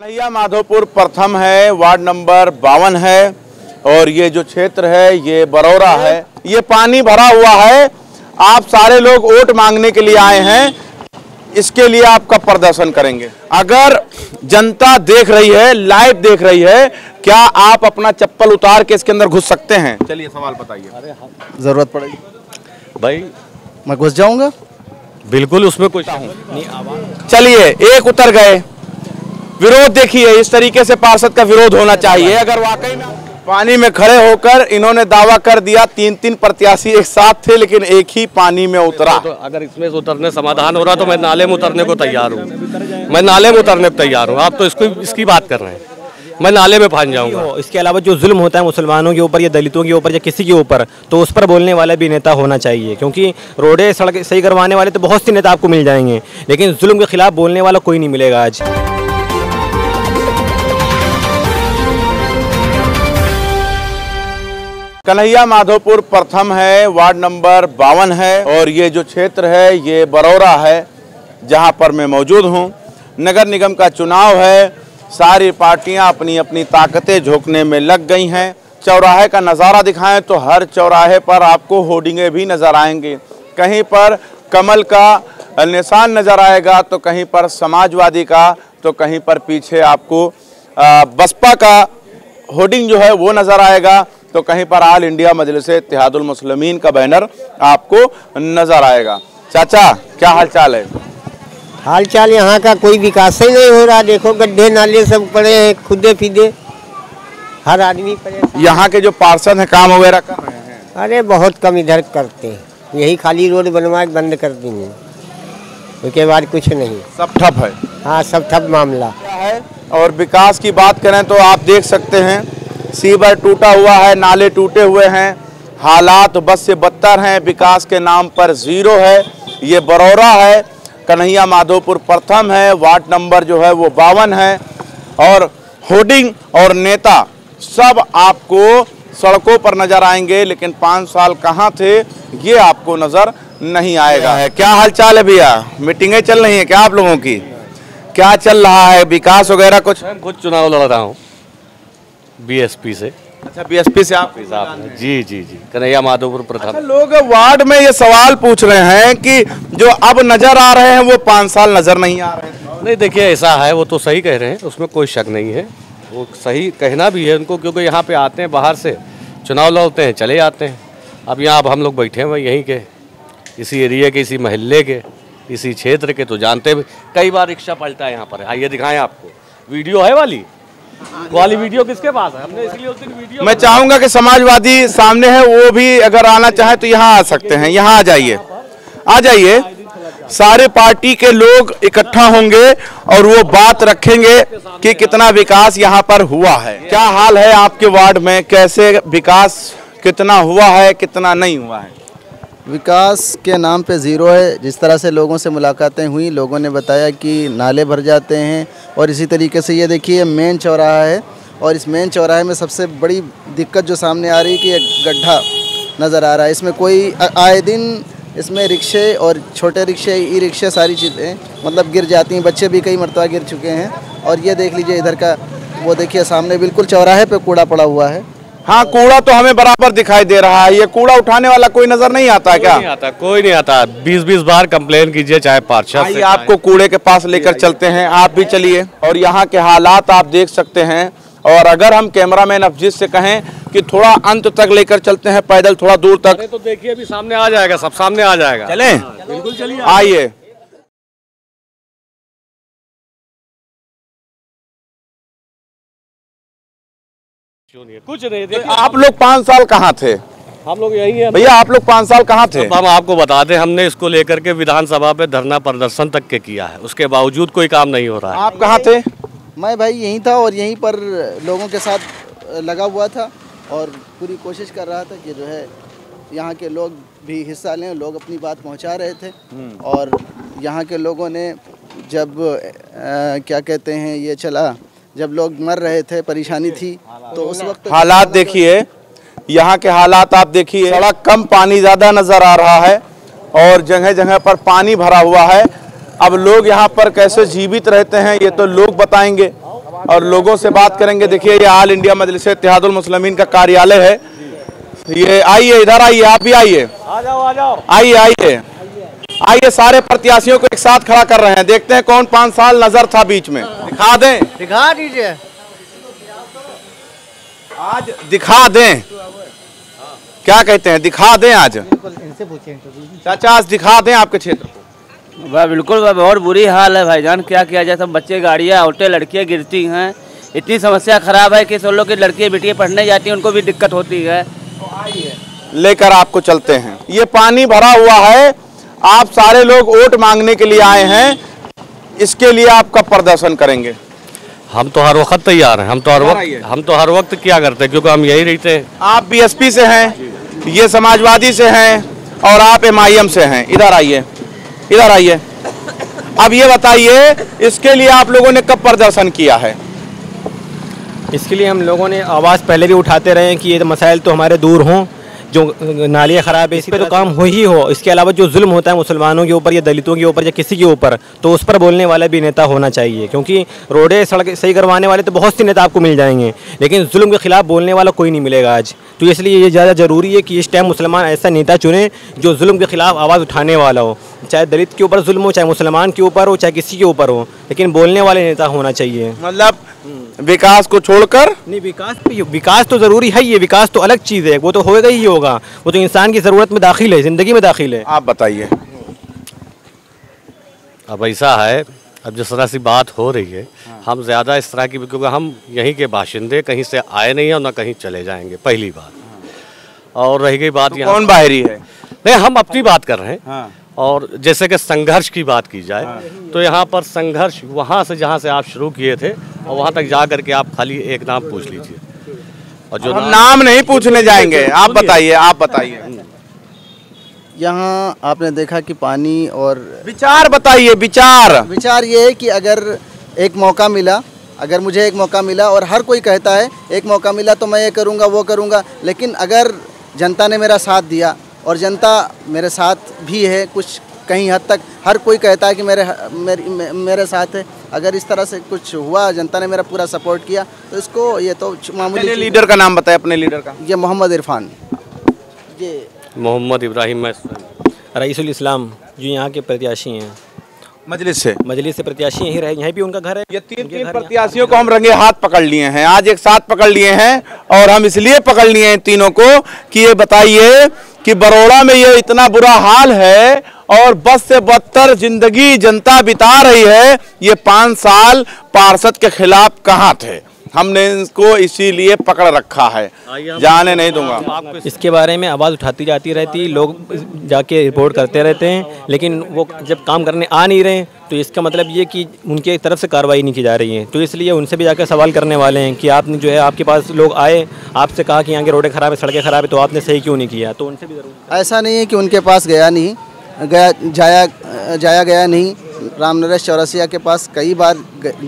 कन्हैया माधोपुर प्रथम है, ward number 52 है और ये जो क्षेत्र है ये बरोरा है। ये पानी भरा हुआ है। आप सारे लोग वोट मांगने के लिए आए हैं, इसके लिए आपका प्रदर्शन करेंगे। अगर जनता देख रही है, लाइव देख रही है, क्या आप अपना चप्पल उतार के इसके अंदर घुस सकते हैं? चलिए सवाल बताइए। अरे हाँ, जरूरत पड़ेगी भाई, मैं घुस जाऊंगा बिल्कुल, उसमें कुछ नहीं। चलिए, एक उतर गए। विरोध देखिए, इस तरीके से पार्षद का विरोध होना चाहिए। अगर वाकई में पानी में खड़े होकर इन्होंने दावा कर दिया, 3-3 प्रत्याशी एक साथ थे लेकिन एक ही पानी में उतरा। तो अगर इसमें उतरने समाधान हो रहा तो मैं नाले में उतरने को तैयार हूँ, मैं नाले में उतरने को तैयार हूँ। आप तो इसकी बात कर रहे हैं, मैं नाले में फांस जाऊंगा। इसके अलावा जो जुल्म होता है मुसलमानों के ऊपर या दलितों के ऊपर या किसी के ऊपर, तो उस पर बोलने वाला भी नेता होना चाहिए, क्योंकि रोडे सड़क सही करवाने वाले तो बहुत से नेता आपको मिल जाएंगे, लेकिन जुल्म के खिलाफ बोलने वाला कोई नहीं मिलेगा आज। कन्हैया माधोपुर प्रथम है, वार्ड नंबर 52 है और ये जो क्षेत्र है ये बरोरा है, जहाँ पर मैं मौजूद हूँ। नगर निगम का चुनाव है, सारी पार्टियां अपनी अपनी ताकतें झोंकने में लग गई हैं। चौराहे का नज़ारा दिखाएं तो हर चौराहे पर आपको होर्डिंगें भी नज़र आएंगे। कहीं पर कमल का निशान नज़र आएगा, तो कहीं पर समाजवादी का, तो कहीं पर पीछे आपको बसपा का होर्डिंग जो है वो नज़र आएगा, तो कहीं पर ऑल इंडिया मजलिस इत्तेहादुल मुस्लिमीन का बैनर आपको नज़र आएगा। चाचा, क्या हाल चाल है? हाल चाल यहाँ का कोई विकास ही नहीं हो रहा। देखो गड्ढे नाले सब पड़े हैं, खुदे फीदे, हर आदमी परेशान। यहाँ के जो पार्षद हैं काम वगैरह कर रहे हैं? अरे बहुत कम इधर करते हैं, यही खाली रोड बनवाए बंद कर देंगे, उसके बाद कुछ नहीं, सब ठप है। हाँ, सब ठप मामला है। और विकास की बात करें तो आप देख सकते हैं सीवर टूटा हुआ है, नाले टूटे हुए हैं, हालात बस से बदतर हैं, विकास के नाम पर जीरो है। ये बरोरा है, कन्हैया माधोपुर प्रथम है, वार्ड नंबर जो है वो 52 है और होर्डिंग और नेता सब आपको सड़कों पर नजर आएंगे, लेकिन 5 साल कहाँ थे ये आपको नजर नहीं आएगा। है क्या हालचाल है भैया? मीटिंगें चल रही हैं क्या आप लोगों की? क्या चल रहा है विकास वगैरह कुछ? मैं खुद चुनाव लड़ रहा हूँ बीएसपी से। अच्छा, बीएसपी से आप? जी जी जी, कन्हैया माधोपुर प्रथम। अच्छा, लोग वार्ड में ये सवाल पूछ रहे हैं कि जो अब नजर आ रहे हैं वो 5 साल नजर नहीं आ रहे हैं। नहीं, देखिए ऐसा है, वो तो सही कह रहे हैं, उसमें कोई शक नहीं है, वो सही कहना भी है उनको, क्योंकि यहाँ पे आते हैं बाहर से, चुनाव लड़ते हैं, चले जाते हैं। अब यहाँ अब हम लोग बैठे हैं यहीं के, इसी एरिया के, इसी महल्ले के, इसी क्षेत्र के, तो जानते भी। कई बार रिक्शा पलटा है यहाँ पर, आइए दिखाएं आपको, वीडियो है वाली वीडियो किसके पास है? हमने इसलिए उस दिन वीडियो। मैं चाहूंगा कि समाजवादी सामने है, वो भी अगर आना चाहे तो यहाँ आ सकते हैं। यहाँ आ जाइए, आ जाइए। सारे पार्टी के लोग इकट्ठा होंगे और वो बात रखेंगे कि कितना विकास यहाँ पर हुआ है। क्या हाल है आपके वार्ड में? कैसे विकास कितना हुआ है, कितना नहीं हुआ है? विकास के नाम पे ज़ीरो है। जिस तरह से लोगों से मुलाकातें हुई, लोगों ने बताया कि नाले भर जाते हैं और इसी तरीके से ये देखिए मेन चौराहा है और इस मेन चौराहे में सबसे बड़ी दिक्कत जो सामने आ रही है कि एक गड्ढा नज़र आ रहा है। इसमें कोई आए दिन इसमें रिक्शे और छोटे रिक्शे, ई रिक्शे, सारी चीज़ें मतलब गिर जाती हैं। बच्चे भी कई मरतबा गिर चुके हैं। और ये देख लीजिए इधर का, वो देखिए सामने बिल्कुल चौराहे पर कूड़ा पड़ा हुआ है। हाँ, कूड़ा तो हमें बराबर दिखाई दे रहा है। ये कूड़ा उठाने वाला कोई नजर नहीं आता है क्या? नहीं आता, कोई नहीं आता। 20-20 बार कंप्लेन कीजिए चाहे पार्षद से। आपको कूड़े के पास लेकर चलते हैं, आप भी चलिए। और यहाँ के हालात आप देख सकते हैं। और अगर हम कैमरामैन अफजीत से कहें कि थोड़ा अंत तक लेकर चलते हैं पैदल, थोड़ा दूर तक, तो देखिए अभी सामने आ जाएगा, सब सामने आ जाएगा। चले, बिल्कुल चलिए, आइए। कुछ नहीं, देखिए आप लोग 5 साल कहाँ थे? हम लोग यही है भैया। आप लोग 5 साल कहाँ थे? हम आपको बता दें, हमने इसको लेकर के विधानसभा पे धरना प्रदर्शन तक के किया है, उसके बावजूद कोई काम नहीं हो रहा है। आप कहाँ थे? मैं भाई यहीं था और यहीं पर लोगों के साथ लगा हुआ था और पूरी कोशिश कर रहा था कि जो है यहाँ के लोग भी हिस्सा लें। लोग अपनी बात पहुँचा रहे थे और यहाँ के लोगों ने जब क्या कहते हैं ये चला, जब लोग मर रहे थे, परेशानी थी, तो उस वक्त हालात देखिए, यहाँ के हालात आप देखिए। थोड़ा कम पानी ज़्यादा नज़र आ रहा है और जगह जगह पर पानी भरा हुआ है। अब लोग यहाँ पर कैसे जीवित रहते हैं ये तो लोग बताएंगे। और लोगों से बात करेंगे। देखिए ये ऑल इंडिया मजलिस इत्तेहादुल मुस्लिमीन का कार्यालय है। ये आइए, इधर आइए, आप भी आइए, आइए आइए आइए। सारे प्रत्याशियों को एक साथ खड़ा कर रहे हैं, देखते हैं कौन 5 साल नजर था बीच में। दिखा दें, दिखा दीजिए, आज दिखा दें, क्या कहते हैं, दिखा दें आज। इनसे पूछिए चाचा, आज दिखा दें आपके क्षेत्र को। भाई बिल्कुल भाई, बहुत बुरी हाल है भाईजान, क्या किया जाए। सब बच्चे, गाड़ियाँ, औरतें, लड़कियाँ गिरती हैं। इतनी समस्या खराब है कि सब लोग की लड़कियाँ बेटियाँ पढ़ने जाती हैं, उनको भी दिक्कत होती है। लेकर आपको चलते हैं। ये पानी भरा हुआ है, आप सारे लोग वोट मांगने के लिए आए हैं, इसके लिए आपका प्रदर्शन करेंगे। हम तो हर वक्त तैयार हैं, हम तो हर वक्त क्या करते हैं, क्योंकि हम यही रहते हैं। आप बीएसपी से हैं, ये समाजवादी से हैं और आप एमआईएम से हैं। इधर आइए, इधर आइए। अब ये बताइए, इसके लिए आप लोगों ने कब प्रदर्शन किया है? इसके लिए हम लोगों ने आवाज़ पहले भी उठाते रहे हैं कि ये मसाइल तो हमारे दूर हों। जो नालियाँ ख़राब है, इस पर तो काम हो ही हो। इसके अलावा जो जुल्म होता है मुसलमानों के ऊपर या दलितों के ऊपर या किसी के ऊपर, तो उस पर बोलने वाला भी नेता होना चाहिए। क्योंकि रोडें, सड़कें सही करवाने वाले तो बहुत से नेता आपको मिल जाएंगे, लेकिन जुल्म के ख़िलाफ़ बोलने वाला कोई नहीं मिलेगा आज। तो इसलिए ये ज़्यादा ज़रूरी है कि इस टाइम मुसलमान ऐसा नेता चुने जो जुल्म के ख़िलाफ़ आवाज़ उठाने वाला हो। चाहे दलित के ऊपर जुल्म हो, चाहे मुसलमान के ऊपर हो, चाहे किसी के ऊपर हो, लेकिन बोलने वाले नेता होना चाहिए। मतलब विकास को छोड़कर नहीं, विकास तो ज़रूरी है, ये विकास तो अलग चीज़ है, वो तो होगा ही होगा, वो तो इंसान की ज़रूरत में दाखिल है, ज़िंदगी में दाखिल है। आप बताइए, अब ऐसा है, अब जिस तरह से बात हो रही है, हम ज़्यादा इस तरह की, क्योंकि हम यहीं के बाशिंदे, कहीं से आए नहीं हैं और ना कहीं चले जाएंगे, पहली बात। और रह गई बात, तो कौन बाहरी है? नहीं, हम अपनी बात कर रहे हैं। और जैसे कि संघर्ष की बात की जाए तो यहाँ पर संघर्ष वहाँ से, जहाँ से आप शुरू किए थे और वहाँ तक जा करके आप खाली एक नाम पूछ लीजिए, और जो नाम नहीं पूछने जाएंगे। आप बताइए, आप बताइए, यहाँ आपने देखा कि पानी और विचार बताइए, विचार ये है कि अगर एक मौका मिला, अगर मुझे एक मौका मिला, और हर कोई कहता है एक मौका मिला तो मैं ये करूँगा, वो करूँगा, लेकिन अगर जनता ने मेरा साथ दिया, और जनता मेरे साथ भी है कुछ कहीं हद तक, हर कोई कहता है कि मेरे साथ है, अगर इस तरह से कुछ हुआ, जनता ने मेरा पूरा सपोर्ट किया, तो इसको ये तो मामूली। लीडर का नाम बताए, अपने लीडर का। ये मोहम्मद इरफान, ये मोहम्मद इब्राहिम रईसम इस्लाम, जो यहाँ के प्रत्याशी हैं मजलिस से प्रत्याशी यहीं रहे, यहीं भी उनका घर है। ये तीन प्रत्याशियों को हम रंगे हाथ पकड़ लिए हैं, आज एक साथ पकड़ लिए हैं, और हम इसलिए पकड़ लिए हैं तीनों को कि ये बताइए कि बरोड़ा में ये इतना बुरा हाल है और बस से बदतर जिंदगी जनता बिता रही है, ये 5 साल पार्षद के खिलाफ कहाँ थे? हमने इनको इसीलिए पकड़ रखा है, जाने नहीं दूंगा। इसके बारे में आवाज़ उठाती जाती रहती, लोग जाके रिपोर्ट करते रहते हैं, लेकिन वो जब काम करने आ नहीं रहे, तो इसका मतलब ये कि उनके तरफ से कार्रवाई नहीं की जा रही है। तो इसलिए उनसे भी जाकर सवाल करने वाले हैं कि आपने जो है, आपके पास लोग आए, आपसे कहा कि यहाँ के रोडें ख़राब है, सड़कें ख़राब है, तो आपने सही क्यों नहीं किया? तो उनसे भी ज़रूर। ऐसा नहीं है कि उनके पास जाया गया नहीं, राम नरेश चौरसिया के पास कई बार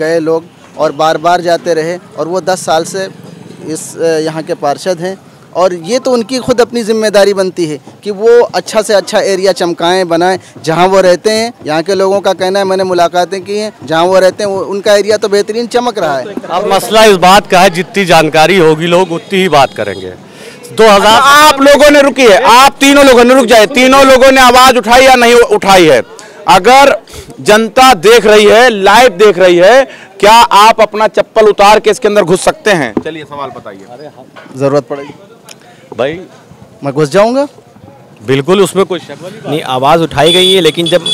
गए लोग और बार बार जाते रहे, और वो 10 साल से इस यहाँ के पार्षद हैं, और ये तो उनकी खुद अपनी जिम्मेदारी बनती है कि वो अच्छा से अच्छा एरिया चमकाएं, बनाएं जहाँ वो रहते हैं। यहाँ के लोगों का कहना है, मैंने मुलाकातें की हैं, जहाँ वो रहते हैं उनका एरिया तो बेहतरीन चमक रहा है। अब मसला इस बात का है, जितनी जानकारी होगी लोग उतनी ही बात करेंगे। 2000 आप लोगों ने रुकी है, आप तीनों लोगों ने रुक जाए, तीनों लोगों ने आवाज़ उठाई या नहीं उठाई है? अगर जनता देख रही है, लाइव देख रही है, क्या आप अपना चप्पल उतार के इसके अंदर घुस सकते हैं? चलिए सवाल बताइए। अरे जरूरत पड़ेगी भाई, मैं घुस जाऊंगा, बिल्कुल, उसमें कोई शक नहीं। आवाज़ उठाई गई है, लेकिन जब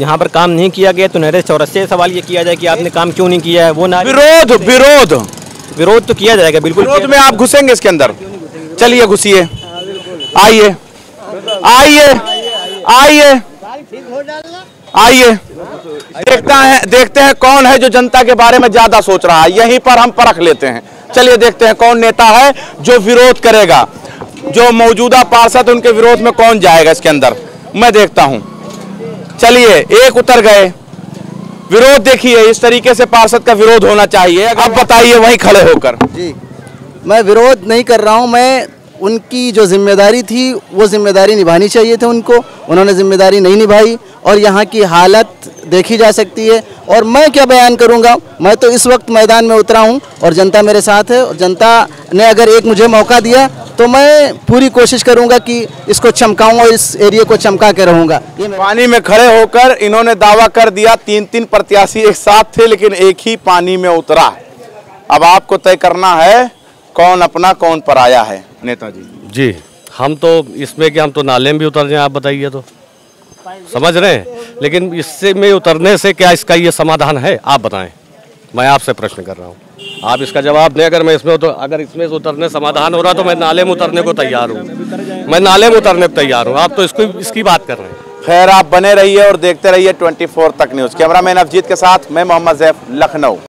यहाँ पर काम नहीं किया गया, तो नरेश चौरस्ते सवाल ये किया जाए कि आपने काम क्यों नहीं किया है। वो ना विरोध तो किया जाएगा, बिल्कुल। विरोध में आप घुसेंगे इसके अंदर? चलिए घुसिए, आइए आइए आइए आइए। देखते हैं कौन है जो जनता के बारे में ज्यादा सोच रहा है, यहीं पर हम परख लेते हैं। चलिए देखते हैं कौन नेता है जो विरोध करेगा, जो मौजूदा पार्षद उनके विरोध में कौन जाएगा इसके अंदर, मैं देखता हूं। चलिए, एक उतर गए। विरोध देखिए, इस तरीके से पार्षद का विरोध होना चाहिए। अब बताइए वहीं खड़े होकर। जी, मैं विरोध नहीं कर रहा हूं, मैं उनकी जो जिम्मेदारी थी वो जिम्मेदारी निभानी चाहिए थी उनको, उन्होंने जिम्मेदारी नहीं निभाई और यहाँ की हालत देखी जा सकती है। और मैं क्या बयान करूँगा, मैं तो इस वक्त मैदान में उतरा हूँ और जनता मेरे साथ है और जनता ने अगर एक मुझे मौका दिया तो मैं पूरी कोशिश करूँगा कि इसको चमकाऊँ और इस एरिया को चमका के रहूँगा। पानी में खड़े होकर इन्होंने दावा कर दिया, तीन तीन प्रत्याशी एक साथ थे लेकिन एक ही पानी में उतरा। अब आपको तय करना है कौन अपना कौन पराया है। नेताजी जी, हम तो इसमें कि हम तो नाले में भी उतर जाए, आप बताइए तो समझ रहे हैं, लेकिन इससे में उतरने से क्या इसका ये समाधान है, आप बताएं। मैं आपसे प्रश्न कर रहा हूँ, आप इसका जवाब दें। अगर मैं इसमें तो अगर इसमें उतरने समाधान हो रहा तो मैं नाले में उतरने को तैयार हूँ, मैं नाले में उतरने को तैयार हूँ। आप तो इसकी बात कर रहे हैं। खैर, आप बने रहिए और देखते रहिए 24 तक न्यूज़। कैमरामैन अफजीत के साथ मैं मोहम्मद जैफ, लखनऊ।